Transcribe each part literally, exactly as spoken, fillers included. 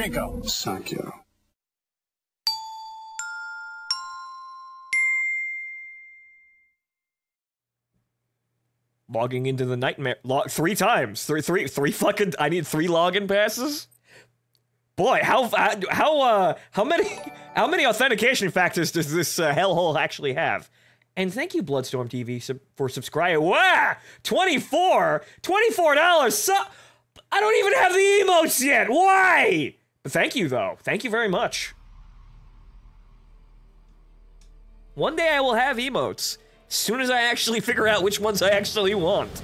Pachinko. Sakyo. Logging into the nightmare. Log three times. Three, three, three fucking. I need three login passes. Boy, how how uh how many how many authentication factors does this uh, hellhole actually have? And thank you, Bloodstorm T V, sub for subscribing. Wow, twenty-four, twenty-four dollars. So I don't even have the emotes yet. Why? But thank you though. Thank you very much. One day I will have emotes. As soon as I actually figure out which ones I actually want.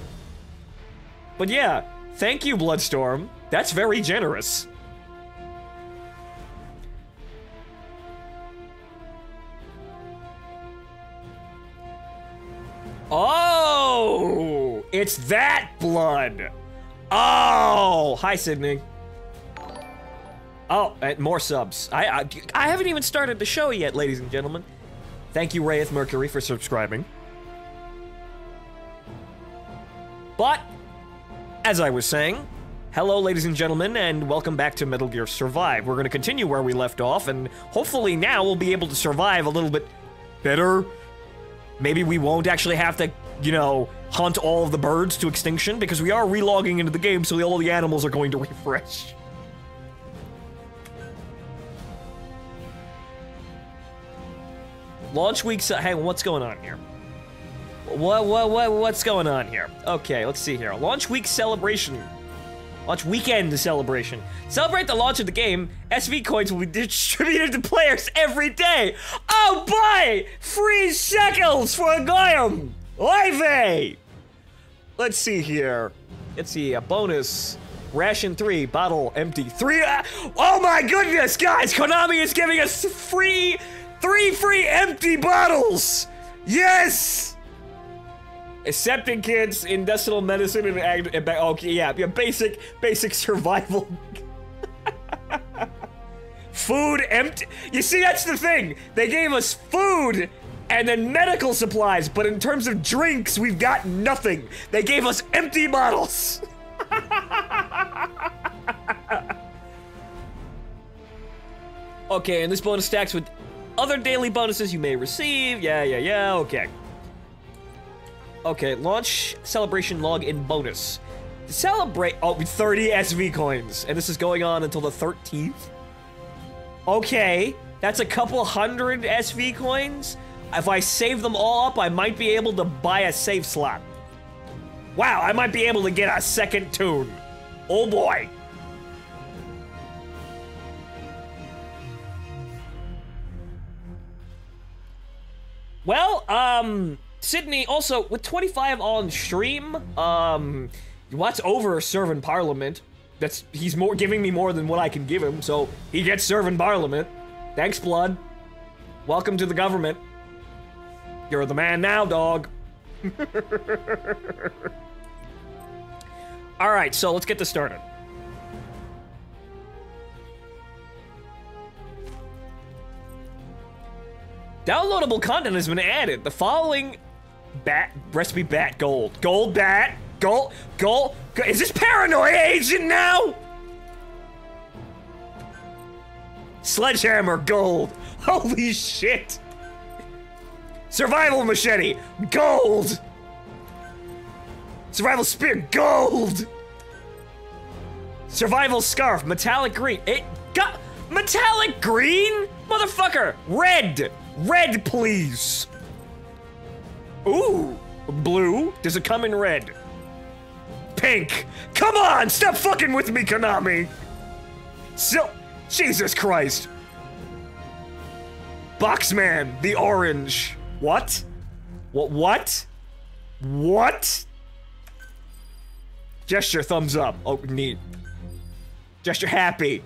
But yeah, thank you, Bloodstorm. That's very generous. Oh, it's that blood. Oh, hi, Sydney. Oh, and more subs. I, I I haven't even started the show yet, ladies and gentlemen. Thank you, Rayeth Mercury, for subscribing. But, as I was saying, hello, ladies and gentlemen, and welcome back to Metal Gear Survive. We're going to continue where we left off, and hopefully now we'll be able to survive a little bit better. Maybe we won't actually have to, you know, hunt all of the birds to extinction, because we are relogging into the game, so all the animals are going to refresh. Launch week, so hang on, what's going on here? What, what, what, what's going on here? Okay, let's see here. Launch week celebration. Launch weekend celebration. Celebrate the launch of the game. S V coins will be distributed to players every day. Oh boy! Free shekels for a goyim! Livey! Let's see here. Let's see, a bonus. Ration three, bottle empty. Three, uh, oh my goodness, guys! Konami is giving us free, three free empty bottles! Yes! Accepting kids, industrial medicine, and ag- and okay, yeah, yeah, basic, basic survival. Food empty. You see, that's the thing. They gave us food and then medical supplies, but in terms of drinks, we've got nothing. They gave us empty bottles. Okay, and this bonus stacks with other daily bonuses you may receive. Yeah, yeah, yeah, okay. Okay, launch celebration login bonus. Celebrate, oh, thirty S V coins. And this is going on until the thirteenth. Okay, that's a couple hundred S V coins. If I save them all up, I might be able to buy a save slot. Wow, I might be able to get a second tune. Oh boy. Well, um... Sydney, also, with twenty-five on stream, um, what's over serving Parliament? That's, he's more giving me more than what I can give him, so he gets serving Parliament. Thanks, Blood. Welcome to the government. You're the man now, dog. All right, so let's get this started. Downloadable content has been added. The following... Bat, recipe bat gold. Gold bat, gold, gold, gold. Is this Paranoia Agent now? Sledgehammer gold, holy shit. Survival machete, gold. Survival spear, gold. Survival scarf, metallic green. It got, metallic green? Motherfucker, red, red please. Ooh, blue. Does it come in red? Pink. Come on, stop fucking with me, Konami. So, Jesus Christ. Boxman, the orange. What? What? What? What? Gesture, thumbs up. Oh, neat. Gesture, happy.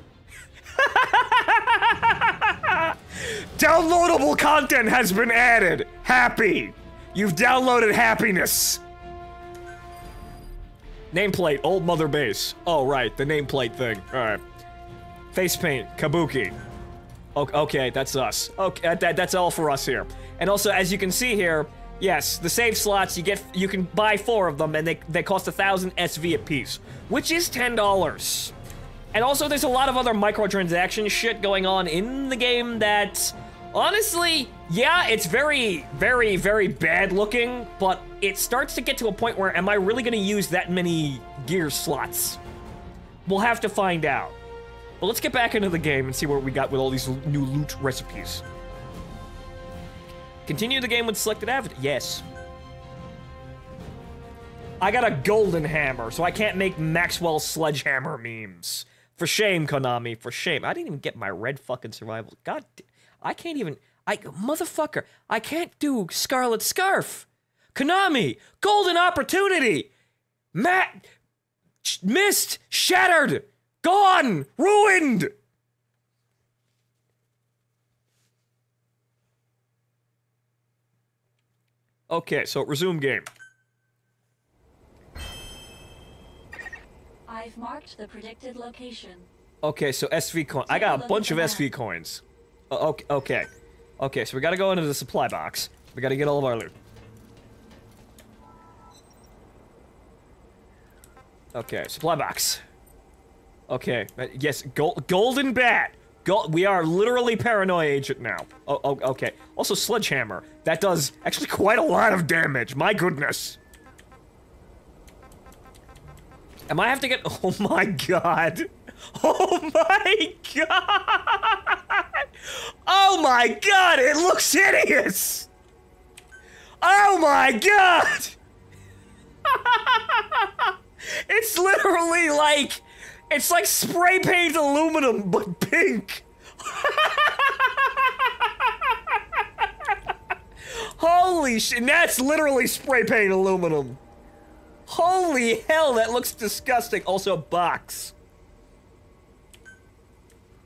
Downloadable content has been added. Happy. You've downloaded happiness. Nameplate, old mother base. Oh, right, the nameplate thing. All right. Face paint, kabuki. Okay, that's us. Okay, that, that's all for us here. And also, as you can see here, yes, the save slots, you get, you can buy four of them, and they, they cost one thousand S V apiece, which is ten dollars. And also, there's a lot of other microtransaction shit going on in the game that, honestly, yeah, it's very, very, very bad looking, but it starts to get to a point where, am I really gonna use that many gear slots? We'll have to find out. But let's get back into the game and see what we got with all these new loot recipes. Continue the game with selected avatar. Yes. I got a golden hammer, so I can't make Maxwell Sledgehammer memes. For shame, Konami. For shame. I didn't even get my red fucking survival. God, I can't even. I motherfucker. I can't do Scarlet Scarf. Konami, golden opportunity. Matt, missed, shattered, gone, ruined. Okay, so resume game. I've marked the predicted location. Okay, so S V coin. I got a bunch of S V coins. Uh, okay, okay, okay. So we gotta go into the supply box. We gotta get all of our loot. Okay, supply box. Okay, uh, yes, gold, golden bat. Gold. We are literally Paranoia Agent now. Oh, oh, okay. Also, sledgehammer. That does actually quite a lot of damage. My goodness. Am I have to get- oh my god. Oh my god! Oh my god, it looks hideous! Oh my god! It's literally like- it's like spray paint aluminum, but pink. Holy shit, that's literally spray paint aluminum. Holy hell, that looks disgusting. Also, box.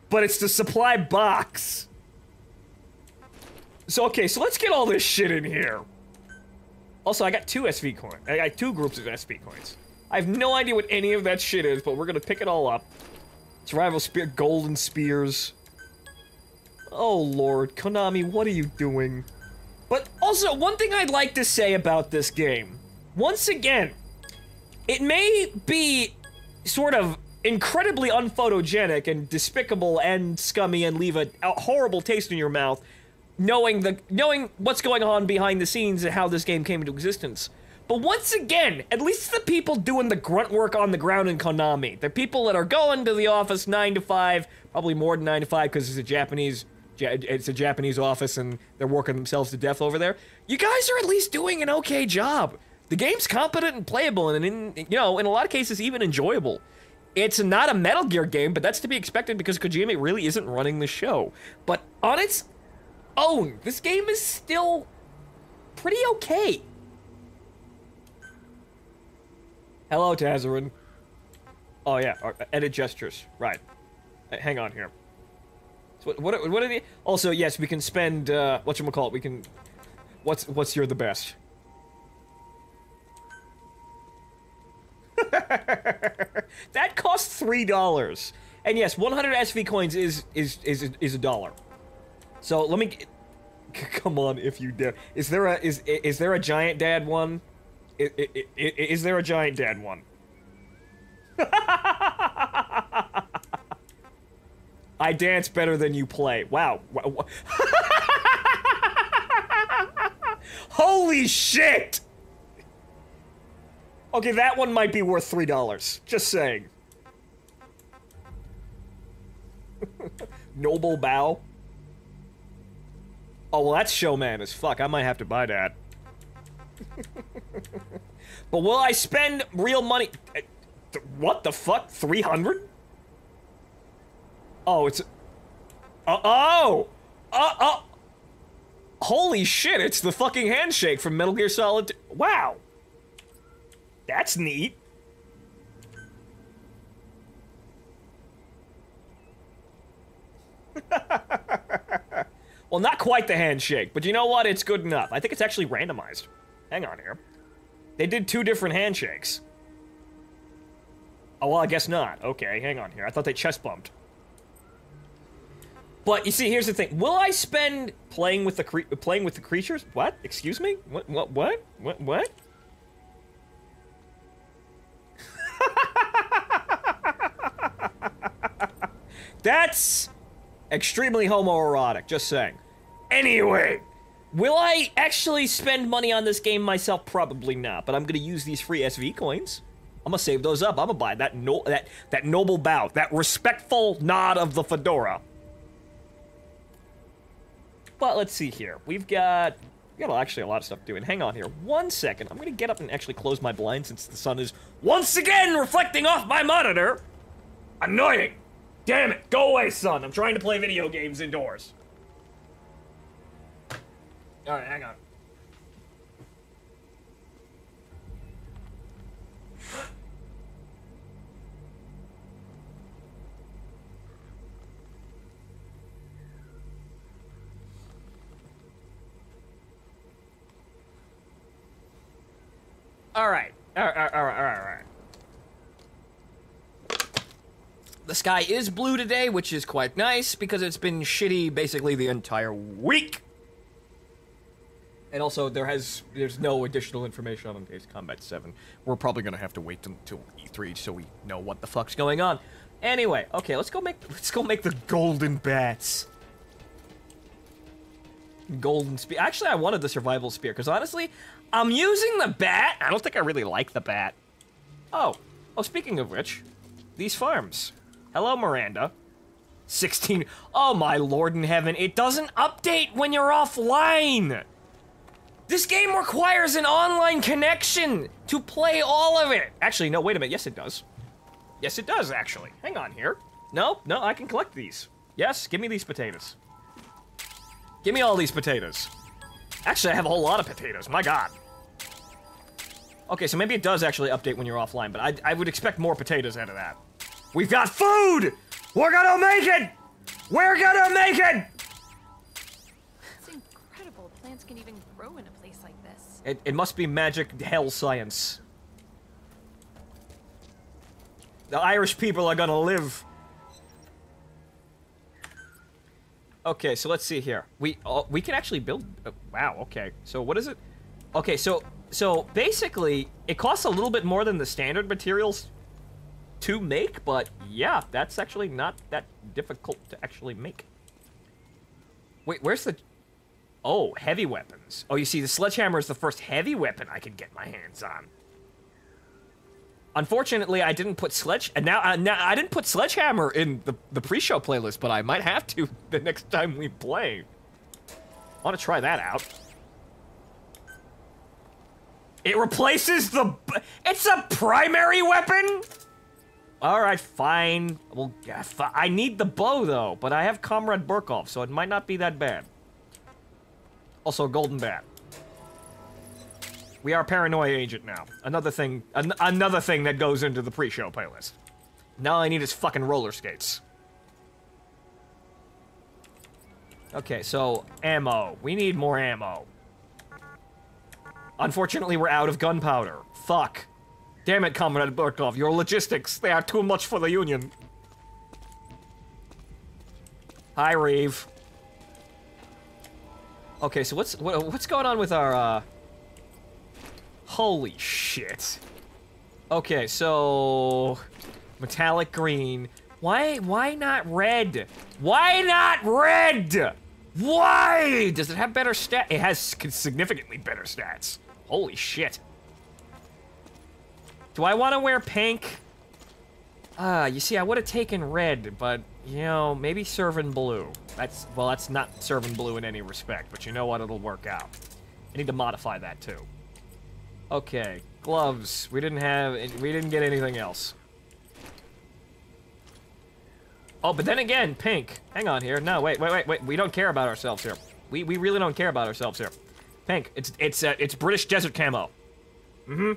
But it's the supply box. So, okay, so let's get all this shit in here. Also, I got two S V coins. I got two groups of S V coins. I have no idea what any of that shit is, but we're gonna pick it all up. Survival spear, golden spears. Oh, Lord. Konami, what are you doing? But also, one thing I'd like to say about this game. Once again, it may be sort of incredibly unphotogenic and despicable and scummy and leave a, a horrible taste in your mouth, knowing the knowing what's going on behind the scenes and how this game came into existence. But once again, at least the people doing the grunt work on the ground in Konami, the people that are going to the office nine to five, probably more than nine to five because it's a Japanese it's a Japanese office and they're working themselves to death over there. You guys are at least doing an okay job. The game's competent and playable, and in, you know, in a lot of cases, even enjoyable. It's not a Metal Gear game, but that's to be expected because Kojima really isn't running the show. But on its own, this game is still pretty okay. Hello, Tazarin. Oh yeah, edit gestures. Right. Hang on here. So what? What? What are the? Also, yes, we can spend. Uh, whatchamacallit? We can. What's? What's your the best? That costs three dollars, and yes, one hundred S V coins is is is is a dollar. So let me get, come on, if you dare. Is there a is is there a giant dad one? Is, is, is there a giant dad one? I dance better than you play. Wow! Holy shit! Okay, that one might be worth three dollars. Just saying. Noble bow. Oh well, that's showman as fuck. I might have to buy that. But will I spend real money? What the fuck? Three hundred? Oh, it's. Uh oh. Uh oh. Holy shit! It's the fucking handshake from Metal Gear Solid. Wow. That's neat. Well, not quite the handshake, but you know what? It's good enough. I think it's actually randomized. Hang on here. They did two different handshakes. Oh, well, I guess not. Okay, hang on here. I thought they chest bumped. But you see, here's the thing. Will I spend playing with the cre playing with the creatures? What? Excuse me? What? What? What? What? What? That's extremely homoerotic, just saying. Anyway, will I actually spend money on this game myself? Probably not, but I'm gonna use these free S V coins. I'm gonna save those up. I'm gonna buy that no that that noble bow, that respectful nod of the fedora. But let's see here. We've got we got actually a lot of stuff doing. Hang on here, one second. I'm gonna get up and actually close my blind since the sun is once again reflecting off my monitor. Annoying. Damn it! Go away, son. I'm trying to play video games indoors. All right, hang on. All right. All right, all right, all right, all right. The sky is blue today, which is quite nice because it's been shitty basically the entire week. And also, there has there's no additional information on Ace Combat seven. We're probably gonna have to wait until E three so we know what the fuck's going on. Anyway, okay, let's go make let's go make the golden bats. Golden spear. Actually, I wanted the survival spear because honestly, I'm using the bat. I don't think I really like the bat. Oh, oh. Speaking of which, these farms. Hello, Miranda. sixteen. Oh my lord in heaven! It doesn't update when you're offline. This game requires an online connection to play all of it. Actually, no, wait a minute. Yes, it does. Yes, it does, actually. Hang on here. No, no, I can collect these. Yes, give me these potatoes. Give me all these potatoes. Actually, I have a whole lot of potatoes. My God. Okay, so maybe it does actually update when you're offline, but I, I would expect more potatoes out of that. We've got food! We're gonna make it! We're gonna make it! Can even grow in a place like this. It, it must be magic hell science. The Irish people are gonna live. Okay, so let's see here. We oh, we can actually build. Oh, wow. Okay. So what is it? Okay. So so basically, it costs a little bit more than the standard materials to make, but yeah, that's actually not that difficult to actually make. Wait, where's the? Oh, heavy weapons. Oh, you see, the sledgehammer is the first heavy weapon I could get my hands on. Unfortunately, I didn't put sledge. And now, uh, now I didn't put sledgehammer in the the pre-show playlist, but I might have to the next time we play. I want to try that out. It replaces the. It's a primary weapon. All right, fine. Well, I need the bow though, but I have Comrade Burkhoff, so it might not be that bad. Also, golden bat. We are Paranoia Agent now. Another thing, an another thing that goes into the pre-show playlist. Now all I need is fucking roller skates. Okay, so ammo. We need more ammo. Unfortunately, we're out of gunpowder. Fuck. Damn it, Comrade Burkhoff. Your logistics, they are too much for the Union. Hi, Reeve. Okay, so what's what, what's going on with our, uh... Holy shit. Okay, so... Metallic green. Why, why not red? Why not red? Why? Does it have better stat? It has significantly better stats. Holy shit. Do I want to wear pink? Ah, uh, you see, I would have taken red, but... You know, maybe serving blue. That's, well, that's not serving blue in any respect, but you know what? It'll work out. I need to modify that too. Okay, gloves. We didn't have, we didn't get anything else. Oh, but then again, pink. Hang on here. No, wait, wait, wait, wait. We don't care about ourselves here. We, we really don't care about ourselves here. Pink. It's, it's, uh, it's British desert camo. Mm-hmm.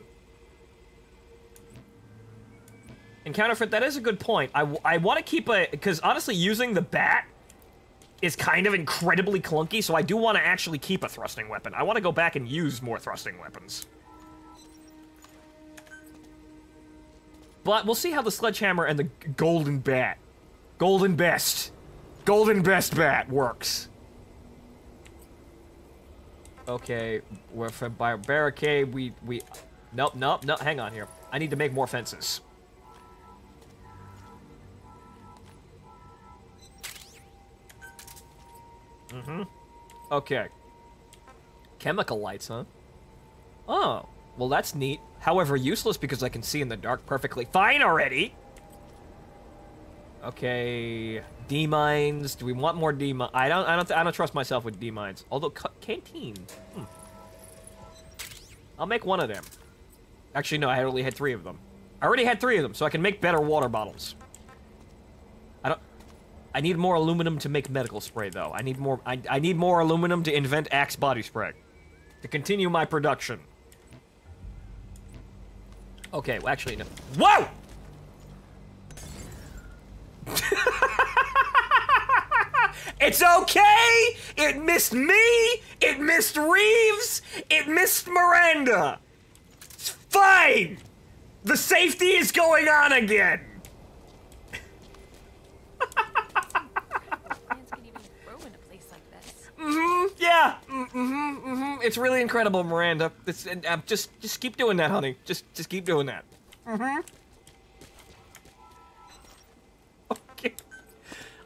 And counterfeit, that is a good point. I, I want to keep a... Because honestly, using the bat is kind of incredibly clunky, so I do want to actually keep a thrusting weapon. I want to go back and use more thrusting weapons. But we'll see how the sledgehammer and the golden bat... Golden best. Golden best bat works. Okay, we're from by barricade, we... we nope, nope, nope, hang on here. I need to make more fences. Mm-hmm. Okay. Chemical lights, huh? Oh. Well, that's neat. However, useless because I can see in the dark perfectly fine already! Okay... D-mines. Do we want more D-mines? I don't, I, don't I don't trust myself with D-mines. Although, ca canteen. Hmm. I'll make one of them. Actually, no, I only had three of them. I already had three of them, so I can make better water bottles. I don't... I need more aluminum to make medical spray, though. I need more... I, I need more aluminum to invent Axe body spray. To continue my production. Okay, well, actually, no. Whoa! It's okay! It missed me! It missed Reeves! It missed Miranda! It's fine! The safety is going on again! Mm-hmm, yeah! Mm-hmm, mm-hmm. It's really incredible, Miranda. It's, uh, just, just keep doing that, honey. Just, just keep doing that. Mm-hmm. Okay.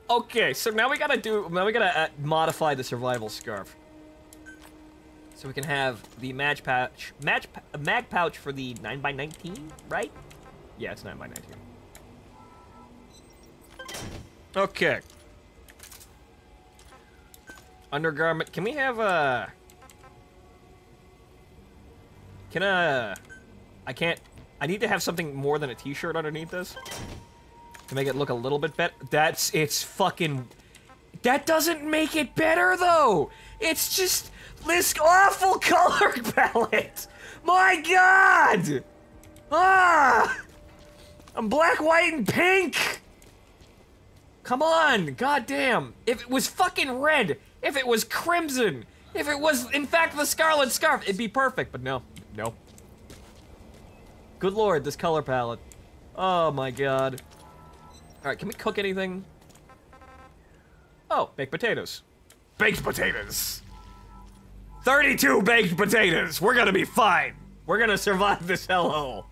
Okay, so now we gotta do, now we gotta uh, modify the survival scarf. So we can have the mag pouch, mag, mag pouch for the nine by nineteen, right? Yeah, it's nine by nineteen. Okay. Undergarment. Can we have a? Uh, can uh? I can't. I need to have something more than a T-shirt underneath this to make it look a little bit better. That's it's fucking. That doesn't make it better though. It's just this awful color palette. My God. Ah. I'm black, white, and pink. Come on. God damn. If it was fucking red. If it was crimson, if it was, in fact, the Scarlet Scarf, it'd be perfect, but no. No. Good lord, this color palette. Oh my god. Alright, can we cook anything? Oh, baked potatoes. Baked potatoes! thirty-two baked potatoes! We're gonna be fine! We're gonna survive this hellhole!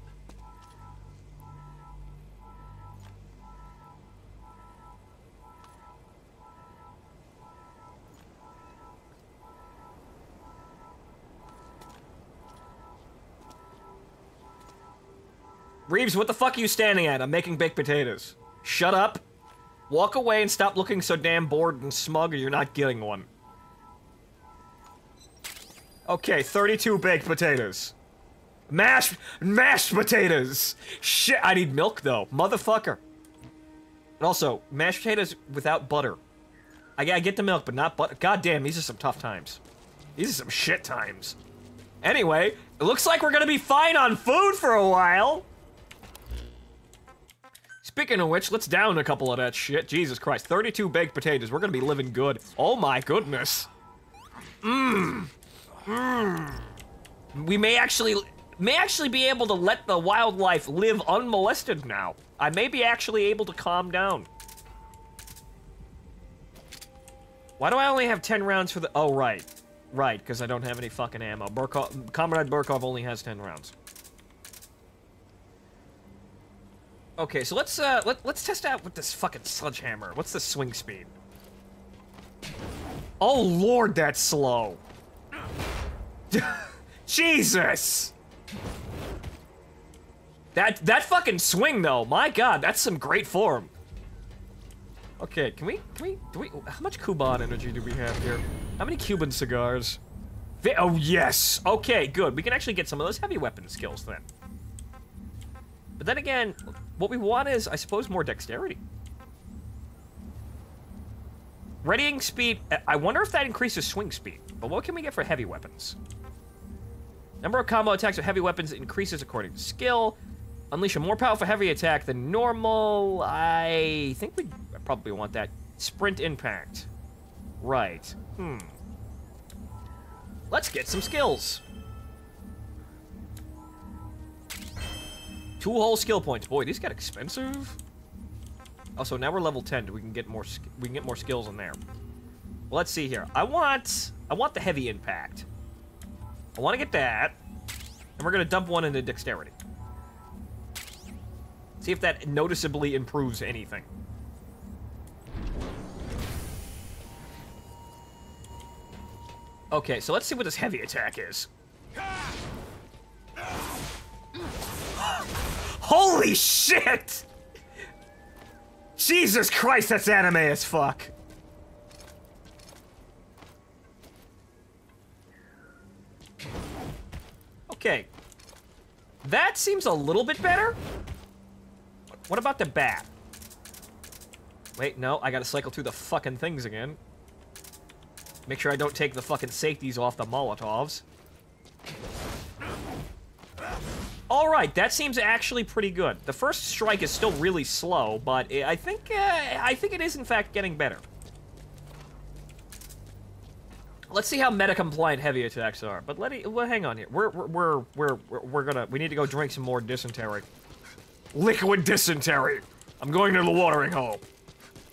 Reeves, what the fuck are you standing at? I'm making baked potatoes. Shut up. Walk away and stop looking so damn bored and smug or you're not getting one. Okay, thirty-two baked potatoes. Mashed- mashed potatoes! Shit, I need milk though. Motherfucker. And also, mashed potatoes without butter. I, I get the milk, but not butter. God damn, these are some tough times. These are some shit times. Anyway, it looks like we're gonna be fine on food for a while. Speaking of which, let's down a couple of that shit. Jesus Christ, thirty-two baked potatoes. We're gonna be living good. Oh my goodness. Mmm. Mmm. We may actually, may actually be able to let the wildlife live unmolested now. I may be actually able to calm down. Why do I only have ten rounds for the, oh right. Right, because I don't have any fucking ammo. Burkhoff, Comrade Burkhoff only has ten rounds. Okay, so let's uh let, let's test out with this fucking sledgehammer. What's the swing speed? Oh lord, that's slow. Jesus. That that fucking swing though. My god, that's some great form. Okay, can we can we do we how much Kuban energy do we have here? How many Cuban cigars? Vi oh yes. Okay, good. We can actually get some of those heavy weapon skills then. But then again, what we want is, I suppose, more dexterity. Readying speed, I wonder if that increases swing speed, but what can we get for heavy weapons? Number of combo attacks with heavy weapons increases according to skill. Unleash a more powerful heavy attack than normal. I think we probably want that. Sprint impact. Right. Hmm. Let's get some skills. Two whole skill points. Boy, these got expensive. Also, now we're level ten. We can get more. We can get more skills in there. Well, let's see here. I want. I want the heavy impact. I want to get that, and we're gonna dump one into dexterity. See if that noticeably improves anything. Okay, so let's see what this heavy attack is. Holy shit! Jesus Christ, that's anime as fuck. Okay. That seems a little bit better. What about the bat? Wait, no, I gotta cycle through the fucking things again. Make sure I don't take the fucking safeties off the Molotovs. Alright, that seems actually pretty good. The first strike is still really slow, but I think, uh, I think it is in fact getting better. Let's see how meta-compliant heavy attacks are. But let me, well, hang on here. We're we're we're we're we're gonna we need to go drink some more dysentery. Liquid dysentery. I'm going to the watering hole.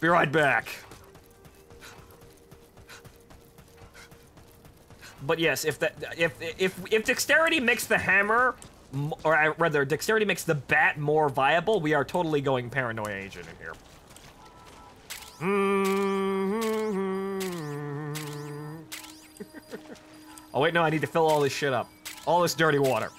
Be right back. But yes, if that if if if dexterity makes the hammer, or rather, dexterity makes the bat more viable, we are totally going Paranoia Agent in here. Mm-hmm. Oh wait, no, I need to fill all this shit up. All this dirty water.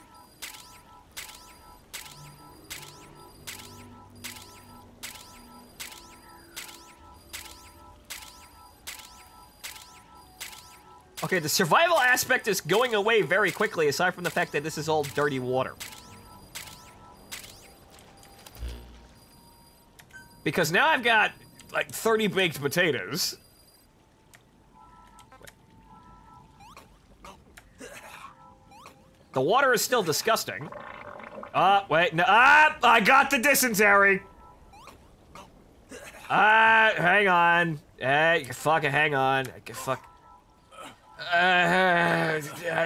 Okay, the survival aspect is going away very quickly, aside from the fact that this is all dirty water. Because now I've got, like, thirty baked potatoes. The water is still disgusting. Ah, uh, wait, no, ah, I got the dysentery! Ah, uh, hang on. Hey, uh, fucking hang on. Fuck. Uh,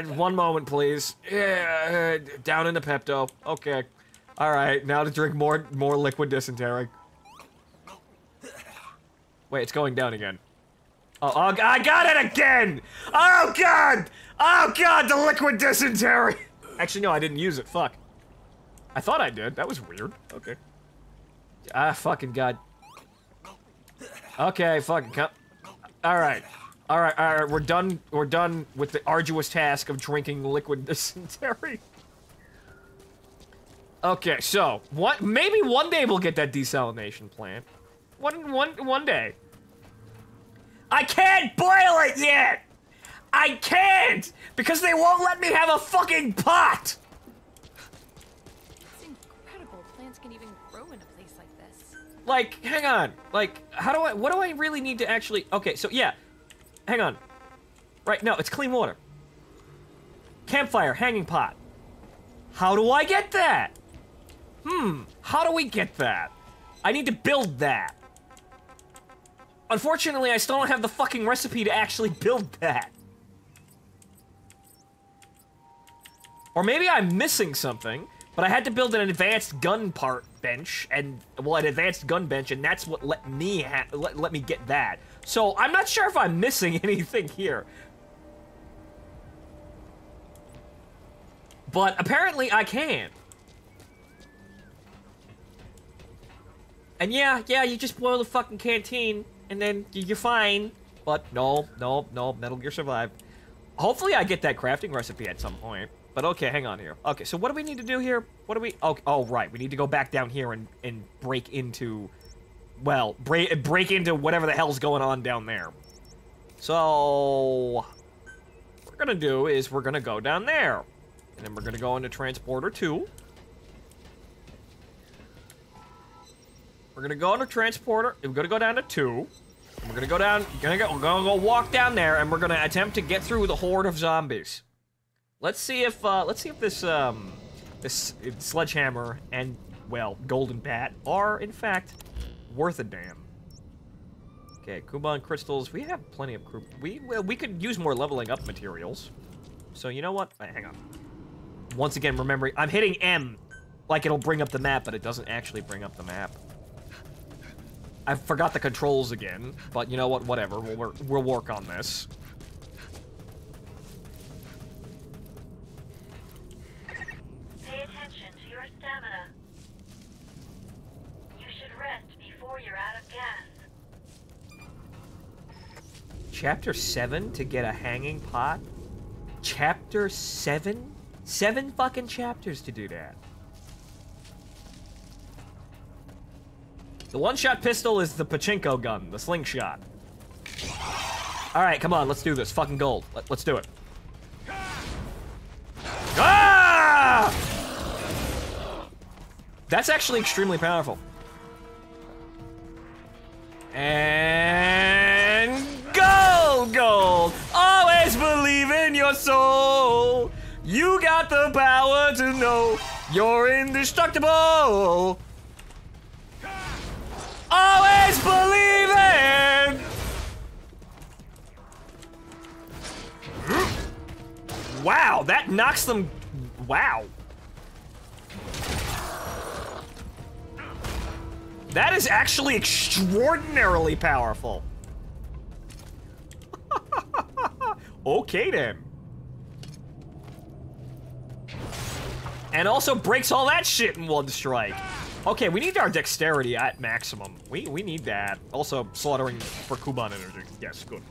one moment, please. Yeah, uh, down in the Pepto. Okay. All right, now to drink more more liquid dysentery. Wait, it's going down again. Oh, oh, I got it again! Oh, God! Oh, God, the liquid dysentery! Actually, no, I didn't use it. Fuck. I thought I did. That was weird. Okay. Ah, fucking God. Okay, fucking come. All right. All right, all right, we're done. We're done with the arduous task of drinking liquid dysentery. Okay, so what? Maybe one day we'll get that desalination plant. One, one, one day. I can't boil it yet. I can't because they won't let me have a fucking pot. It's incredible. Plants can even grow in a place like this. Like, hang on. Like, how do I? What do I really need to actually? Okay, so yeah. Hang on. Right, no, it's clean water. Campfire, hanging pot. How do I get that? Hmm, how do we get that? I need to build that. Unfortunately, I still don't have the fucking recipe to actually build that. Or maybe I'm missing something, but I had to build an advanced gun part bench, and, well, an advanced gun bench, and that's what let me ha let, let me get that. So, I'm not sure if I'm missing anything here. But apparently I can. And yeah, yeah, you just boil the fucking canteen, and then you're fine. But no, no, no, Metal Gear Survive. Hopefully I get that crafting recipe at some point. But okay, hang on here. Okay, so what do we need to do here? What do we... Oh, oh right, we need to go back down here and, and break into... Well, break, break into whatever the hell's going on down there. So... What we're gonna do is we're gonna go down there. And then we're gonna go into Transporter two. We're gonna go into Transporter... We're gonna go down to two. And we're gonna go down... Gonna go, we're gonna go walk down there, and we're gonna attempt to get through the horde of zombies. Let's see if, uh, let's see if this, um... This sledgehammer and, well, golden bat are, in fact... worth a damn. Okay, Kuban crystals. We have plenty of croup. We we could use more leveling up materials. So you know what? Hang on. Once again, remembering I'm hitting M, like it'll bring up the map, but it doesn't actually bring up the map. I forgot the controls again, but you know what? Whatever. We'll we'll work on this. Chapter seven to get a hanging pot? Chapter seven? Seven fucking chapters to do that. The one-shot pistol is the pachinko gun, the slingshot. Alright, come on, let's do this. Fucking gold. Let, let's do it. Ah! That's actually extremely powerful. And gold, gold. Always believe in your soul. You got the power to know you're indestructible. Always believe in. Wow, that knocks them. Wow. That is actually extraordinarily powerful. Okay then. And also breaks all that shit in one strike. Okay, we need our dexterity at maximum. We we need that. Also slaughtering for Kuban energy. Yes, good.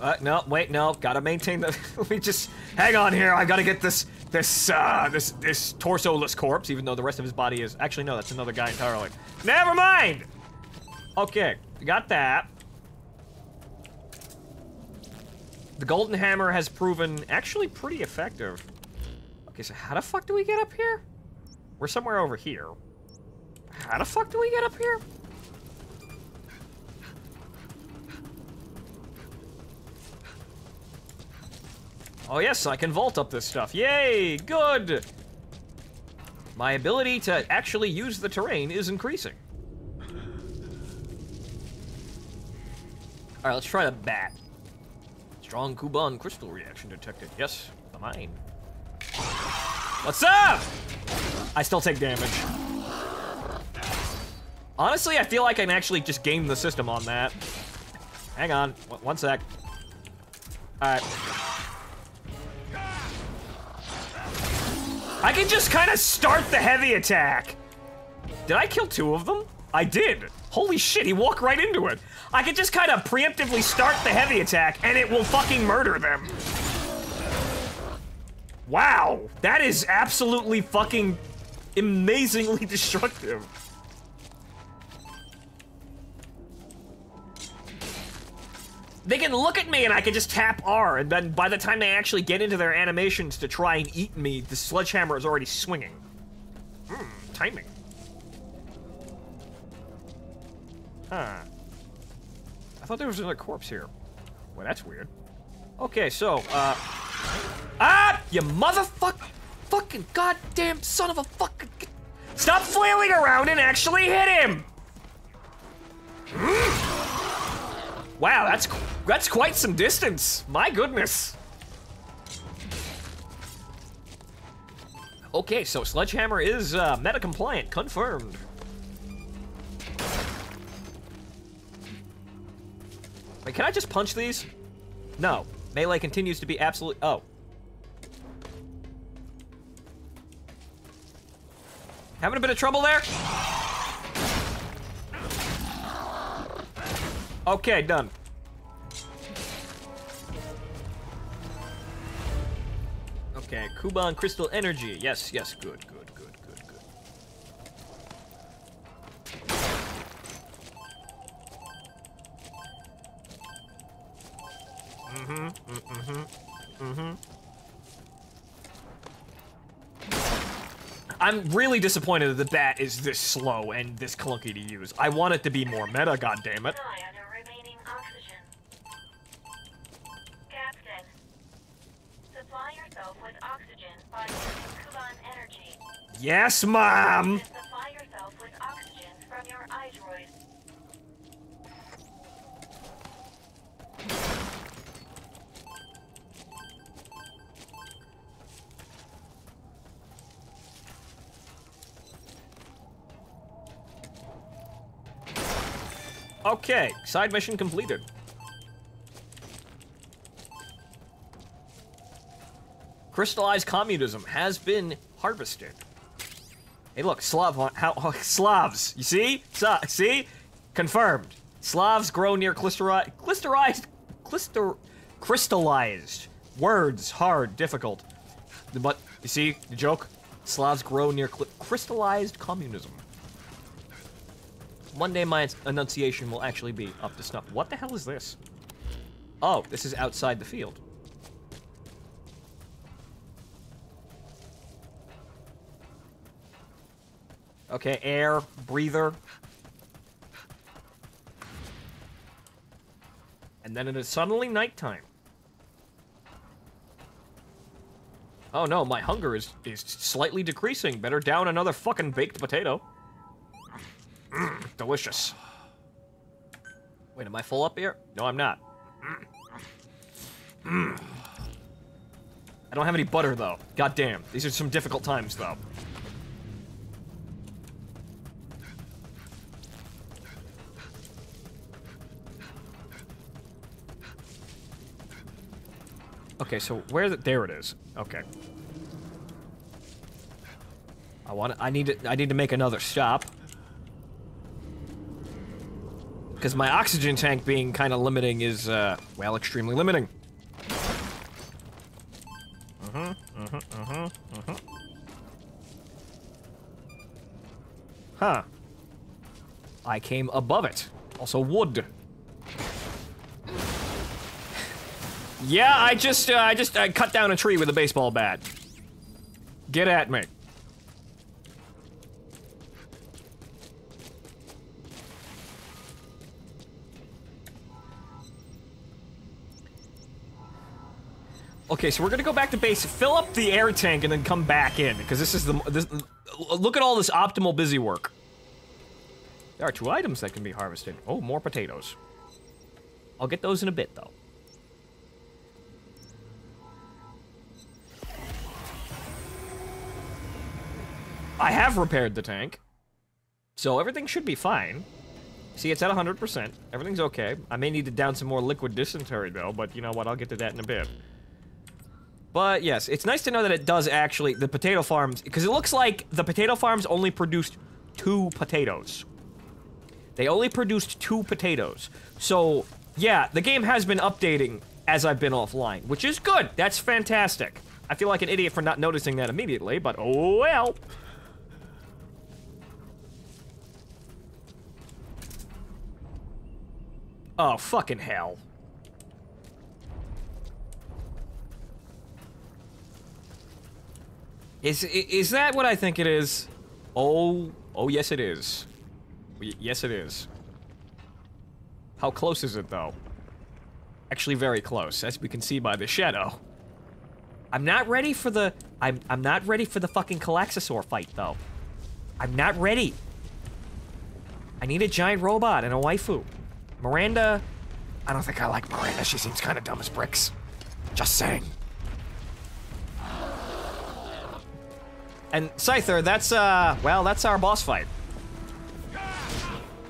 Uh, no, wait, no, gotta maintain the, we just, hang on here, I gotta get this, this, uh, this, this torso-less corpse, even though the rest of his body is, actually, no, that's another guy entirely. Never mind! Okay, got that. The golden hammer has proven actually pretty effective. Okay, so how the fuck do we get up here? We're somewhere over here. How the fuck do we get up here? Oh yes, I can vault up this stuff. Yay, good! My ability to actually use the terrain is increasing. Alright, let's try the bat. Strong Kuban crystal reaction detected. Yes, mine. What's up? I still take damage. Honestly, I feel like I can actually just game the system on that. Hang on, one sec. Alright. I can just kind of start the heavy attack. Did I kill two of them? I did. Holy shit, he walked right into it. I can just kind of preemptively start the heavy attack and it will fucking murder them. Wow, that is absolutely fucking amazingly destructive. They can look at me and I can just tap R, and then by the time they actually get into their animations to try and eat me, the sledgehammer is already swinging. Hmm, timing. Huh. I thought there was another corpse here. Well, that's weird. Okay, so, uh... Ah! You motherfuck... Fucking goddamn son of a fucking... Stop flailing around and actually hit him! Hmm? Wow, that's that's quite some distance. My goodness. Okay, so sledgehammer is uh, meta compliant, confirmed. Wait, can I just punch these? No, melee continues to be absolute. Oh. Having a bit of trouble there? Okay, done. Okay, Kuban crystal energy. Yes, yes, good, good, good, good, good. Mm-hmm, mm-hmm, mm-hmm. I'm really disappointed that the bat is this slow and this clunky to use. I want it to be more meta, goddammit. Yes, Mom! Supply yourself with oxygen from your iDroid. Okay, side mission completed. Crystallized communism has been harvested. Hey, look, Slav, how, how, Slavs, you see? So, see? Confirmed. Slavs grow near clisterized, clisterized, clister, crystallized. Words, hard, difficult. But, you see, the joke? Slavs grow near crystallized communism. One day my enunciation will actually be up to snuff. What the hell is this? Oh, this is outside the field. Okay, air, breather. And then it is suddenly nighttime. Oh no, my hunger is, is slightly decreasing. Better down another fucking baked potato. Mm, delicious. Wait, am I full up here? No, I'm not. Mm. I don't have any butter though. God damn, these are some difficult times though. Okay, so where the- there it is. Okay. I want- I need to- I need to make another stop. Because my oxygen tank being kind of limiting is, uh, well, extremely limiting. Uh-huh, uh-huh, uh-huh, uh-huh. Huh. I came above it. Also wood. Yeah, I just, uh, I just, I cut down a tree with a baseball bat. Get at me. Okay, so we're gonna go back to base, fill up the air tank, and then come back in, because this is the, this, look at all this optimal busy work. There are two items that can be harvested. Oh, more potatoes. I'll get those in a bit, though. I have repaired the tank, so everything should be fine. See, it's at one hundred percent. Everything's okay. I may need to down some more liquid dysentery, though, but you know what? I'll get to that in a bit. But, yes, it's nice to know that it does actually, the potato farms, because it looks like the potato farms only produced two potatoes. They only produced two potatoes. So, yeah, the game has been updating as I've been offline, which is good. That's fantastic. I feel like an idiot for not noticing that immediately, but oh well. Oh, fucking hell. Is, is that what I think it is? Oh, oh yes it is. Yes it is. How close is it though? Actually very close, as we can see by the shadow. I'm not ready for the, I'm, I'm not ready for the fucking Kalaxosaur fight though. I'm not ready. I need a giant robot and a waifu. Miranda, I don't think I like Miranda. She seems kind of dumb as bricks. Just saying. And Scyther, that's, uh, well, that's our boss fight.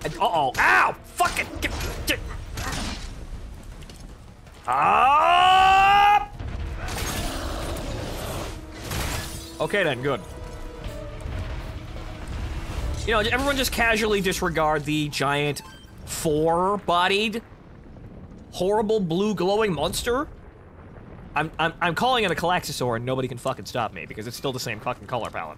And, uh-oh. Ow! Fuck it! Get, get. Up! Okay then, good. You know, everyone just casually disregard the giant four-bodied, horrible blue glowing monster. I'm I'm I'm calling it a Kalaxosaur, and nobody can fucking stop me because it's still the same fucking color palette.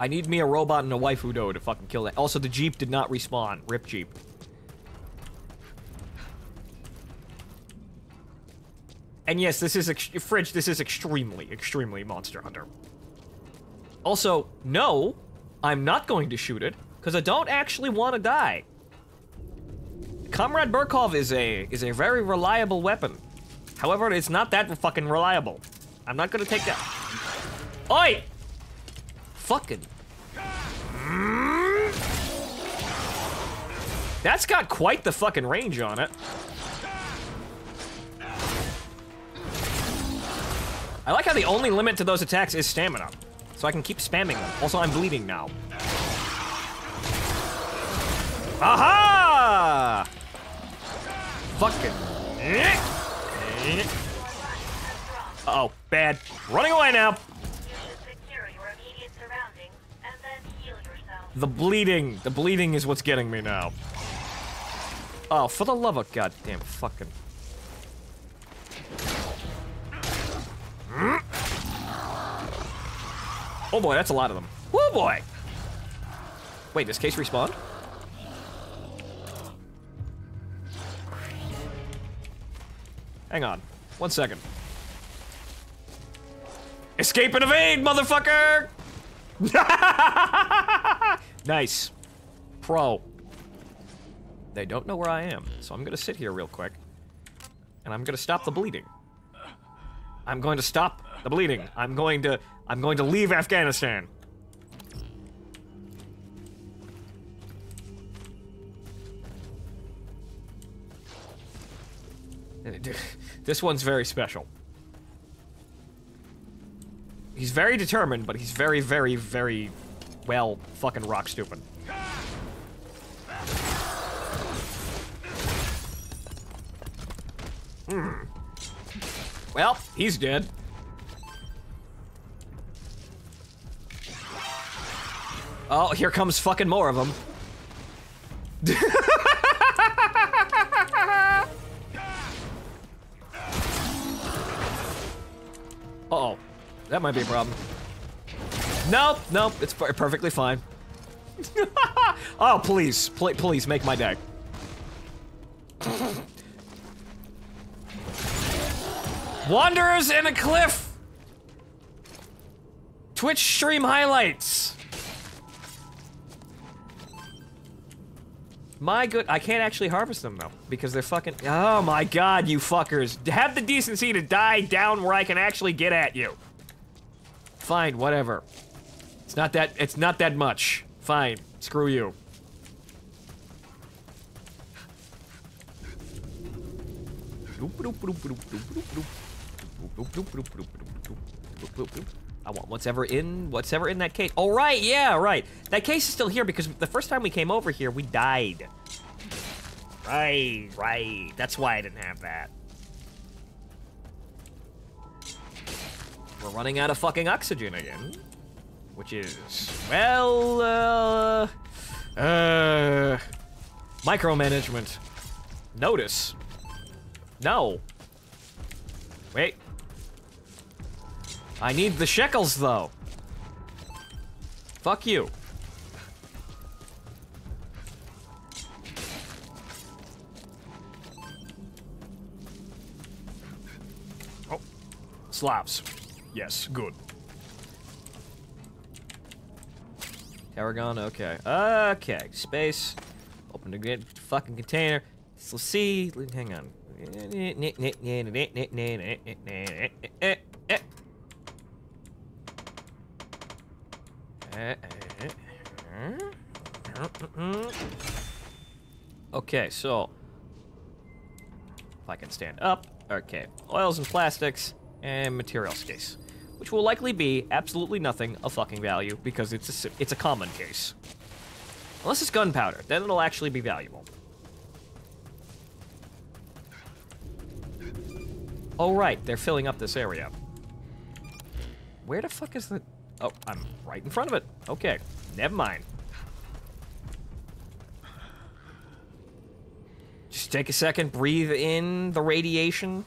I need me a robot and a waifu doe to fucking kill that. Also, the Jeep did not respawn. Rip Jeep. And yes, this is ex fridge. This is extremely, extremely Monster Hunter. Also, no, I'm not going to shoot it, because I don't actually want to die. Comrade Burkhoff is a is a very reliable weapon. However, it's not that fucking reliable. I'm not going to take that. Oi! Fucking. That's got quite the fucking range on it. I like how the only limit to those attacks is stamina. So I can keep spamming them. Also, I'm bleeding now. Aha! fucking... Uh oh, bad. Running away now. The bleeding. The bleeding is what's getting me now. Oh, for the love of goddamn fucking... Oh boy, that's a lot of them. Oh boy! Wait, does Case respawn? Hang on. One second. Escape and evade, motherfucker! Nice. Pro. They don't know where I am, so I'm gonna sit here real quick. And I'm gonna stop the bleeding. I'm going to stop the bleeding. I'm going to... I'm going to leave Afghanistan. This one's very special. He's very determined, but he's very, very, very, well, fucking rock stupid. Mm. Well, he's dead. Oh, here comes fucking more of them. Uh-oh. That might be a problem. Nope, nope, it's perfectly fine. Oh, please, pl please make my day. Wanderers in a cliff! Twitch stream highlights! My good, I can't actually harvest them though, because they're fucking, oh my god, you fuckers. Have the decency to die down where I can actually get at you. Fine, whatever. It's not that, it's not that much. Fine, screw you. I want what's ever in, what's ever in that case. Oh, right, yeah, right. That case is still here because the first time we came over here, we died. Right, right. That's why I didn't have that. We're running out of fucking oxygen again. Which is, well, uh... Uh... micromanagement. Notice. No. Wait. I need the shekels, though. Fuck you. Oh. Slaps. Yes, good. Tarragon, okay. Okay, space. Open the great fucking container. So see, hang on. Okay, so if I can stand up, okay, oils and plastics and materials case, which will likely be absolutely nothing of fucking value because it's a, it's a common case. Unless it's gunpowder, then it'll actually be valuable. Oh right, they're filling up this area. Where the fuck is the? Oh, I'm right in front of it. Okay, never mind. Just take a second, breathe in the radiation.